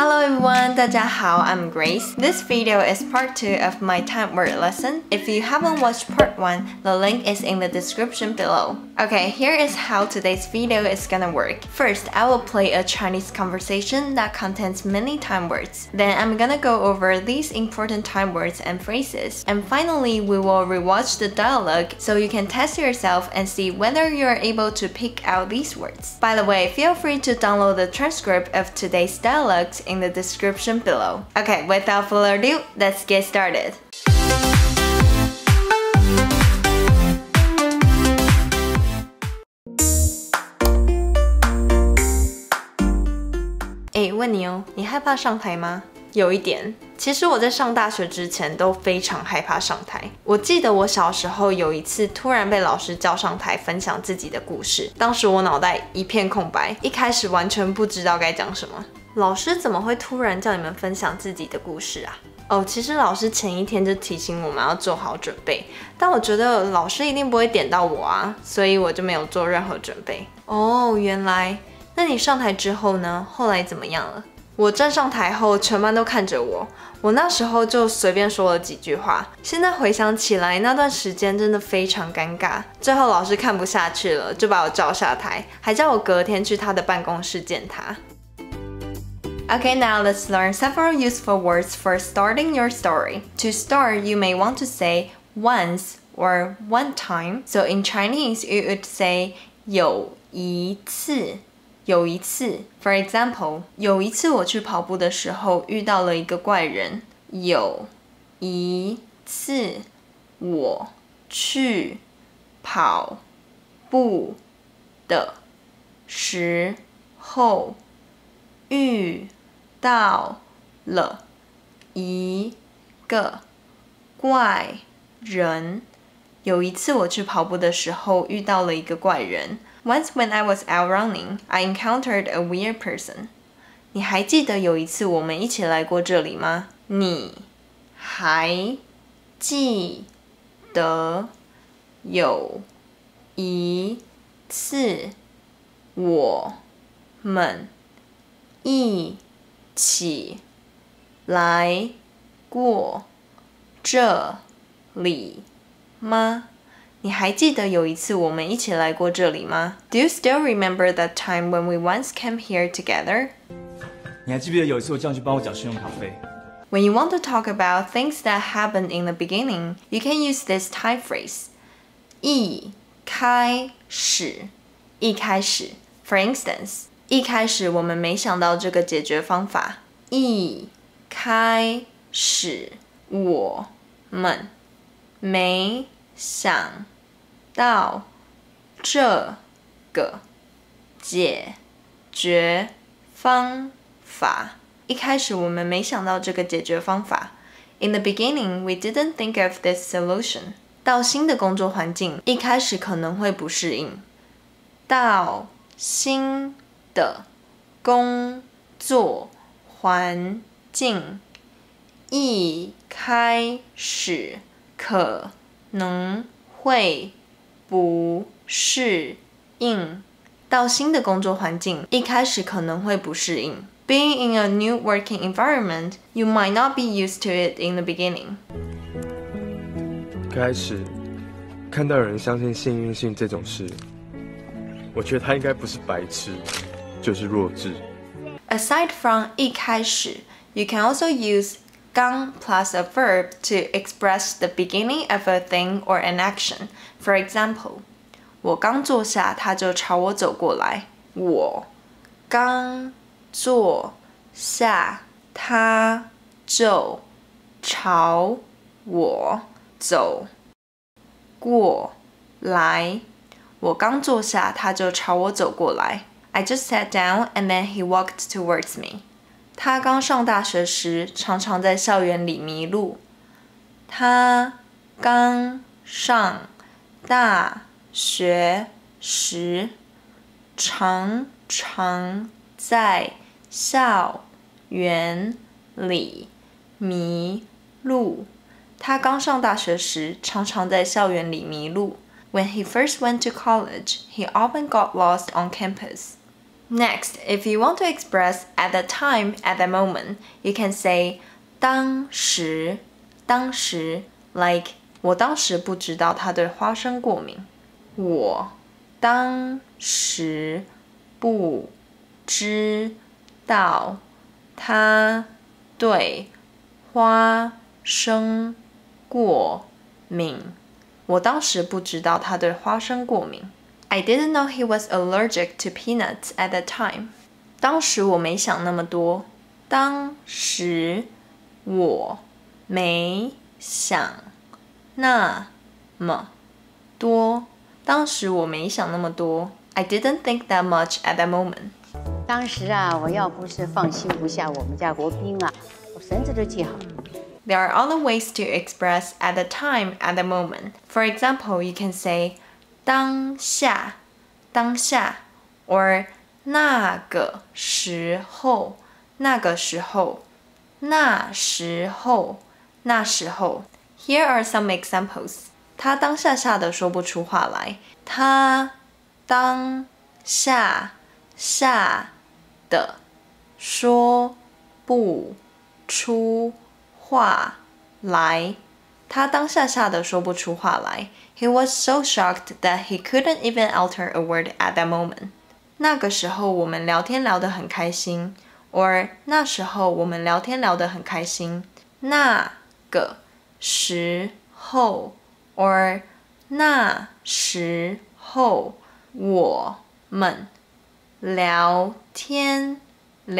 Hello everyone, 大家好, I'm Grace. This video is part 2 of my time word lesson. If you haven't watched part 1, the link is in the description below. Okay, here is how today's video is gonna work. First, I will play a Chinese conversation that contains many time words. Then I'm gonna go over these important time words and phrases. And finally, we will rewatch the dialogue so you can test yourself and see whether you are able to pick out these words. By the way, feel free to download the transcript of today's dialogues in the description below. Okay, without further ado, let's get started. Hey, 问你哦，你害怕上台吗？有一点。其实我在上大学之前都非常害怕上台。我记得我小时候有一次突然被老师叫上台分享自己的故事，当时我脑袋一片空白，一开始完全不知道该讲什么。老师怎么会突然叫你们分享自己的故事啊？哦，其实老师前一天就提醒我们要做好准备，但我觉得老师一定不会点到我啊，所以我就没有做任何准备。哦，原来。那你上台之后呢？后来怎么样了？我站上台后，全班都看着我。我那时候就随便说了几句话。现在回想起来，那段时间真的非常尴尬。最后老师看不下去了，就把我叫下台，还叫我隔天去他的办公室见他。Okay, now let's learn several useful words for starting your story. To start, you may want to say once or one time. So in Chinese, you would say 有一次。有一次 For example, 有一次我去跑步的时候遇到了一个怪人。有一次我去跑步的时候遇到了一个怪人。有一次我去跑步的时候遇到了一个怪人。Once when I was out running, I encountered a weird person. 你还记得有一次我们一起来过这里吗？你还记得有一次我们一起来过这里吗？你还记得有一次我们一起来过这里吗？ Do you still remember that time when we once came here together? 你还记不记得有一次我叫你去帮我缴信用卡费？ When you want to talk about things that happened in the beginning, you can use this type phrase. 一开始，一开始。For instance, 一开始我们没想到这个解决方法。一开始我们没想到这个解决方法。一开始我们没想到这个解决方法。In the beginning, we didn't think of this solution. 到新的工作环境，一开始可能会不适应。到新的工作环境，一开始可能会不适应。到新的工作环境，一开始可能会不适应。Being in a new working environment, you might not be used to it in the beginning. 开始看到有人相信幸运性这种事，我觉得他应该不是白痴，就是弱智。Aside from 一开始 you can also use 刚 plus a verb to express the beginning of a thing or an action. For example, 我刚坐下，他就朝我走过来。我刚坐下，他就朝我走过来。我刚坐下，他就朝我走过来。I just sat down and then he walked towards me. 他刚上大学时，常常在校园里迷路。他刚上大学时，常常在校园里迷路。他刚上大学时，常常在校园里迷路。When he first went to college, he often got lost on campus. Next, if you want to express at that time, at that moment, you can say 当时 like 我当时不知道他对花生过敏。我当时不知道他对花生过敏。我当时不知道他对花生过敏。I didn't know he was allergic to peanuts at that time. 当时我没想那么多。当时我没想那么多。当时我没想那么多。I didn't think that much at that moment. 当时啊，我要不是放心不下我们家国宾啊，我绳子都系好了。There are other ways to express at the time, at the moment. For example, you can say 当下 or 那时候。Here are some examples. 他当下吓得说不出话来。他当下吓得说不出话来。他当下吓得说不出话来。He was so shocked that he couldn't even utter a word at that moment. 那个时候我们聊天聊得很开心。Or 那时候我们聊天聊得很开心。那个时候 or 那时候我们聊天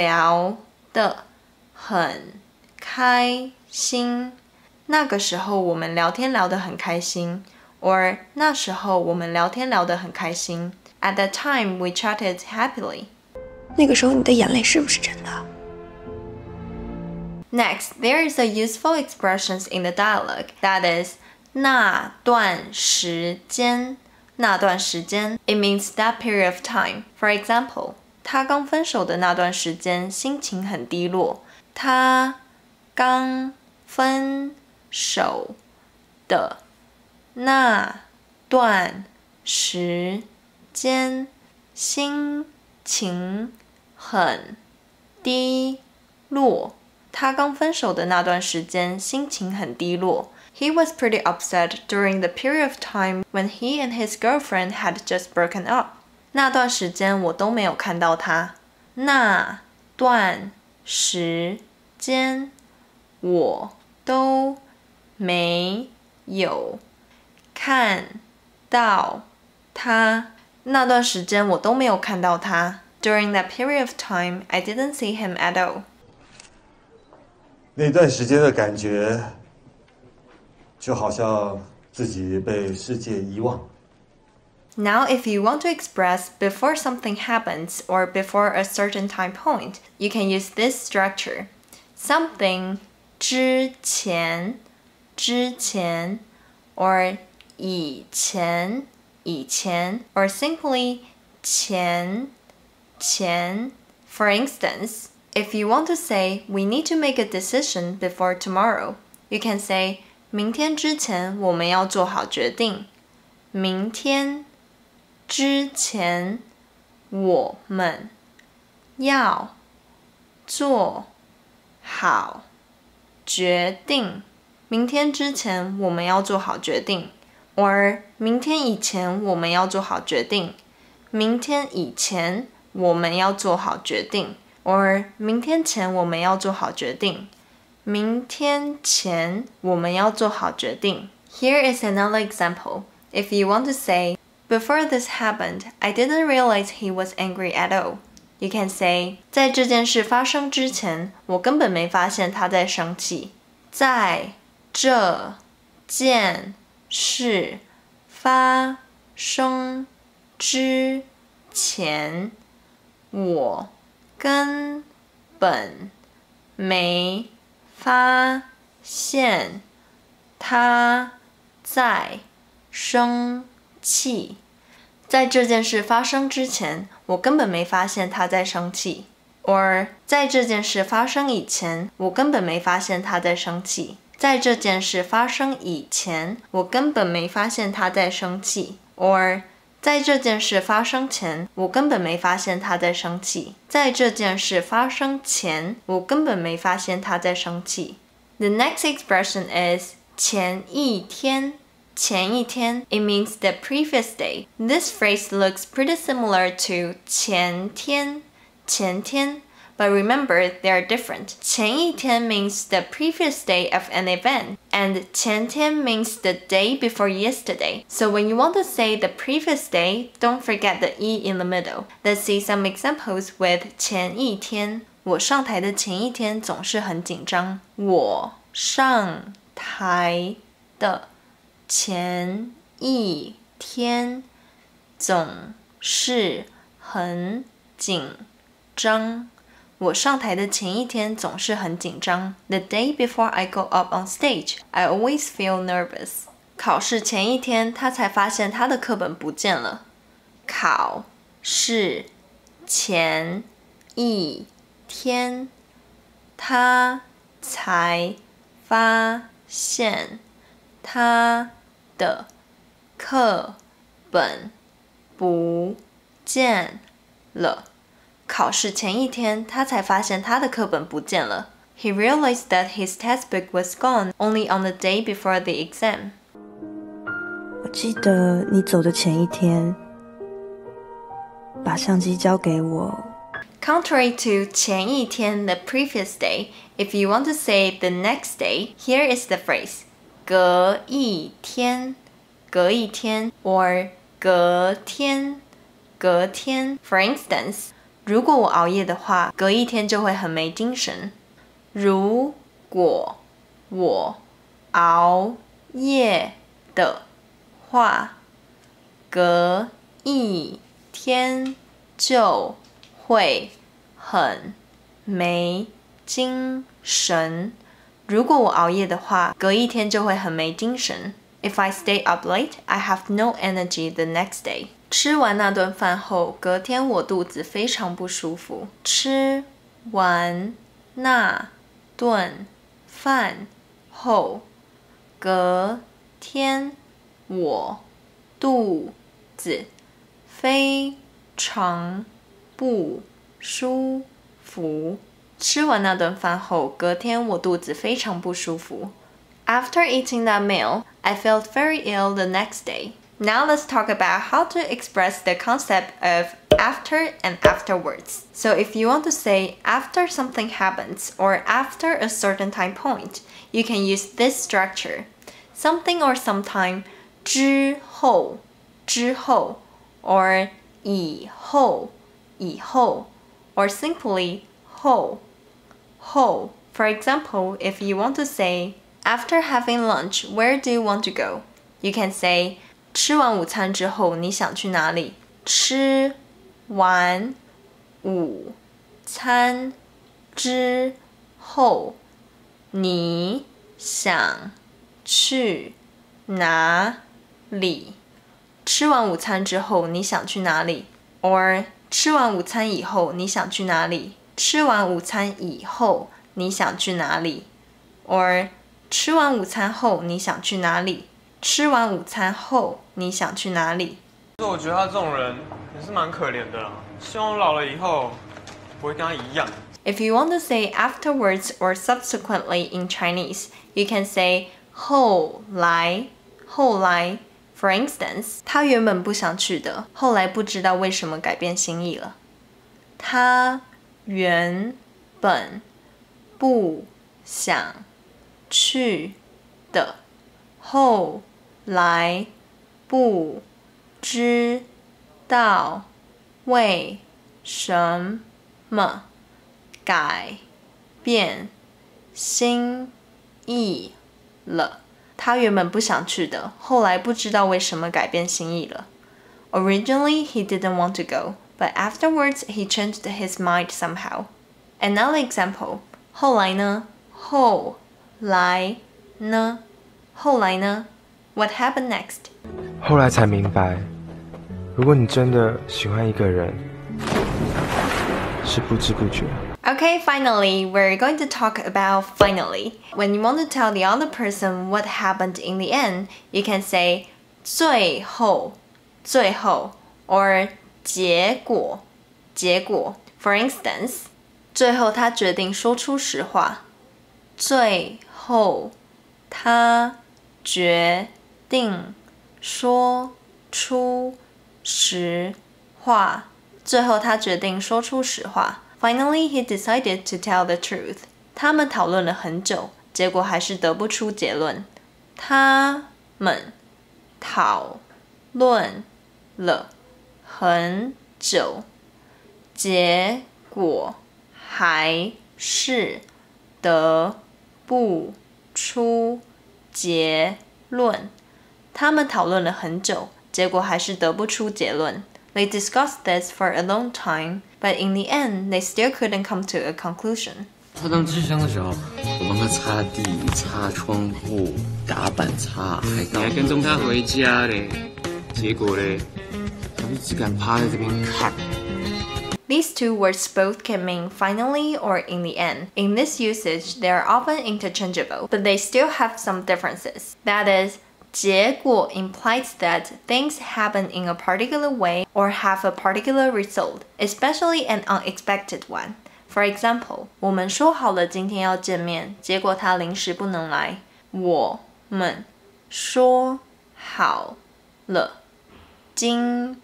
聊得很开心。那个时候我们聊天聊得很开心。Or 那时候我们聊天聊得很开心。At that time, we chatted happily. 那个时候你的眼泪是不是真的 ？Next, there is a useful expression in the dialogue that is 那段时间 It means that period of time. For example, 他刚分手的那段时间心情很低落。他刚分手的那段时间心情很低落。他刚分手的那段时间心情很低落。He was pretty upset during the period of time when he and his girlfriend had just broken up. 那段时间我都没有看到他。那段时间我都没有看到他。那段时间我都没有看到他。During that period of time, I didn't see him at all. 那段时间的感觉，就好像自己被世界遗忘。Now, if you want to express before something happens or before a certain time point, you can use this structure. Something 之前 or 以前 or simply 前 For instance, if you want to say we need to make a decision before tomorrow, you can say 明天之前我们要做好决定。明天之前我们要做好决定。明天之前我们要做好决定。Or 明天以前我们要做好决定。明天以前我们要做好决定。Or 明天前我们要做好决定。明天前我们要做好决定。Here is another example. If you want to say, before this happened, I didn't realize he was angry at all. You can say, 在这件事发生之前，我根本没发现他在生气。在这件事发生之前，我根本没发现他在生气。在这件事发生之前，我根本没发现他在生气。Or 在这件事发生以前，我根本没发现他在生气。在这件事发生以前，我根本没发现他在生气。Or 在这件事发生前，我根本没发现他在生气。在这件事发生前，我根本没发现他在生气。The next expression is 前一天。前一天 it means the previous day. This phrase looks pretty similar to 前天。前天 But remember, they are different. 前一天 means the previous day of an event, and 前天 means the day before yesterday. So when you want to say the previous day, don't forget the e in the middle. Let's see some examples with 前一天。我上台的前一天总是很紧张。我上台的前一天总是很紧张。我上台的前一天总是很紧张。The day before I go up on stage, I always feel nervous. 考试前一天，他才发现他的课本不见了。考试前一天，他才发现他的课本不见了。考试前一天，他才发现他的课本不见了。He realized that his textbook was gone only on the day before the exam. 我记得你走的前一天，把相机交给我。Contrary to 前一天 the previous day, if you want to say the next day, here is the phrase 隔一天，隔一天 or 隔天，隔天。For instance, 如果我熬夜的话，隔一天就会很没精神。如果我熬夜的话，隔一天就会很没精神。如果我熬夜的话，隔一天就会很没精神。If I stay up late, I have no energy the next day. 吃完那顿饭后，隔天我肚子非常不舒服。吃完那顿饭后，隔天我肚子非常不舒服。吃完那顿饭后，隔天我肚子非常不舒服。After eating that meal, I felt very ill the next day. Now let's talk about how to express the concept of after and afterwards. So if you want to say after something happens or after a certain time point, you can use this structure. Something or sometime 之后，之后 or 以后，以后 or simply 后，后 For example, if you want to say after having lunch, where do you want to go? You can say 吃完午餐之后，你想去哪里？吃完午餐之后，你想去哪里？吃完午餐之后，你想去哪里 ？Or 吃完午餐以后，你想去哪里？吃完午餐以后，你想去哪里 ？Or 吃完午餐后，你想去哪里？吃完午餐后，你想去哪里？其实我觉得他这种人也是蛮可怜的啦。希望我老了以后不会跟他一样。If you want to say afterwards or subsequently in Chinese, you can say 后来，后来。For instance, 他原本不想去的，后来不知道为什么改变心意了。他原本不想去的，后来不知道为什么改变心意了。他原本不想去的，后来不知道为什么改变心意了。Originally, he didn't want to go, but afterwards he changed his mind somehow. Another example, 后来呢？后来呢？后来呢？What happened next? 后来才明白，如果你真的喜欢一个人，是不知不觉。Okay, finally, we're going to talk about finally. When you want to tell the other person what happened in the end, you can say 最后，最后 or 结果，结果。For instance， 最后他决定说出实话。最后他决定说出实话。最后他决定说出实话。Finally, he decided to tell the truth. 他们讨论了很久，结果还是得不出结论。他们讨论了很久，结果还是得不出结论。他们讨论了很久，结果还是得不出结论。They discussed this for a long time, but in the end, they still couldn't come to a conclusion. 他当智商的时候，我帮他擦地、擦窗户、打板擦，还跟踪他回家嘞。结果嘞，他就只敢趴在这边看。These two words both can mean finally or in the end. In this usage, they are often interchangeable, but they still have some differences. That is, 结果 implies that things happen in a particular way or have a particular result, especially an unexpected one. For example, 我们说好了今天要见面，结果他临时不能来。我们说好了今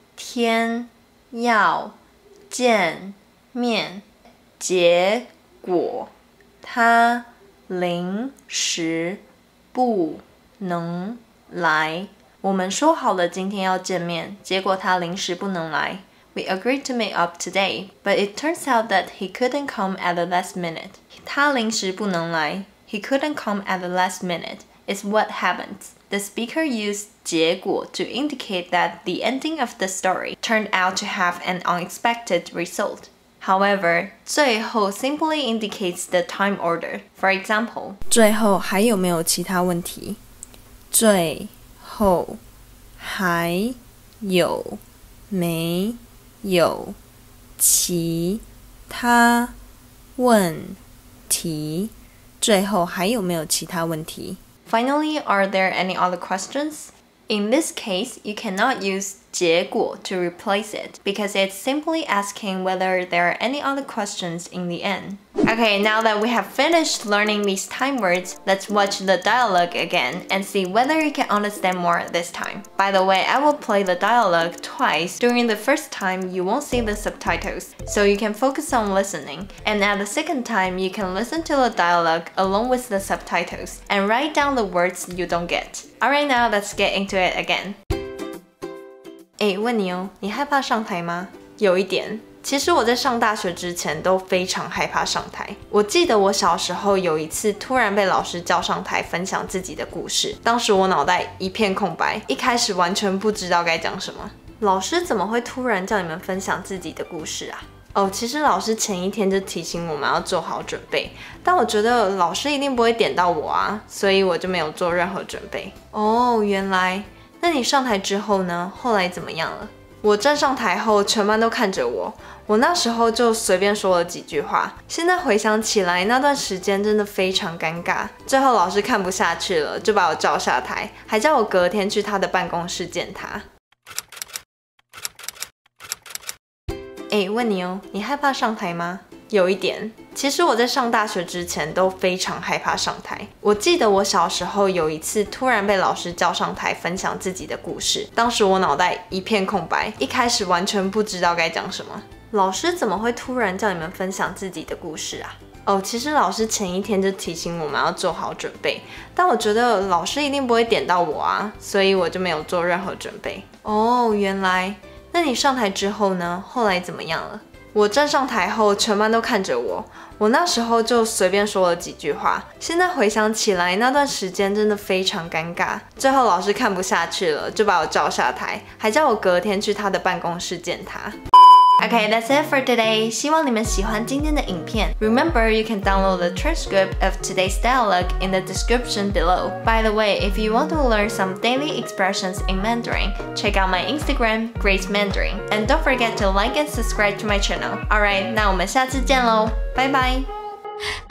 天要见面，结果他临时不能来。我们说好了今天要见面，结果他临时不能来。We agreed to meet up today, but it turns out that he couldn't come at the last minute. 他临时不能来。He couldn't come at the last minute is what happens. The speaker used 结果 to indicate that the ending of the story turned out to have an unexpected result. However, 最后 simply indicates the time order. For example, 最后还有没有其他问题？最后还有没有其他问题？最后还有没有其他问题？ Finally, are there any other questions? In this case, you cannot use 结果 to replace it because it's simply asking whether there are any other questions in the end. Okay, now that we have finished learning these time words, let's watch the dialogue again and see whether you can understand more this time. By the way, I will play the dialogue twice. During the first time, you won't see the subtitles, so you can focus on listening. And at the second time, you can listen to the dialogue along with the subtitles and write down the words you don't get. Alright, now let's get into it again. 哎，问你哦，你害怕上台吗？有一点。其实我在上大学之前都非常害怕上台。我记得我小时候有一次突然被老师叫上台分享自己的故事，当时我脑袋一片空白，一开始完全不知道该讲什么。老师怎么会突然叫你们分享自己的故事啊？哦，其实老师前一天就提醒我们要做好准备，但我觉得老师一定不会点到我啊，所以我就没有做任何准备。哦，原来。那你上台之后呢？后来怎么样了？我站上台后，全班都看着我。我那时候就随便说了几句话。现在回想起来，那段时间真的非常尴尬。最后老师看不下去了，就把我叫下台，还叫我隔天去他的办公室见他。哎，问你哦，你害怕上台吗？有一点。其实我在上大学之前都非常害怕上台。我记得我小时候有一次突然被老师叫上台分享自己的故事，当时我脑袋一片空白，一开始完全不知道该讲什么。老师怎么会突然叫你们分享自己的故事啊？哦，其实老师前一天就提醒我们要做好准备，但我觉得老师一定不会点到我啊，所以我就没有做任何准备。哦，原来。那你上台之后呢？后来怎么样了？我站上台后，全班都看着我。我那时候就随便说了几句话。现在回想起来，那段时间真的非常尴尬。最后老师看不下去了，就把我叫下台，还叫我隔天去他的办公室见他。Okay, that's it for today. 希望你们喜欢今天的影片。Remember, you can download the transcript of today's dialogue in the description below. By the way, if you want to learn some daily expressions in Mandarin, check out my Instagram, Grace Mandarin. And don't forget to like and subscribe to my channel. Alright, 那我们下次见喽，拜拜。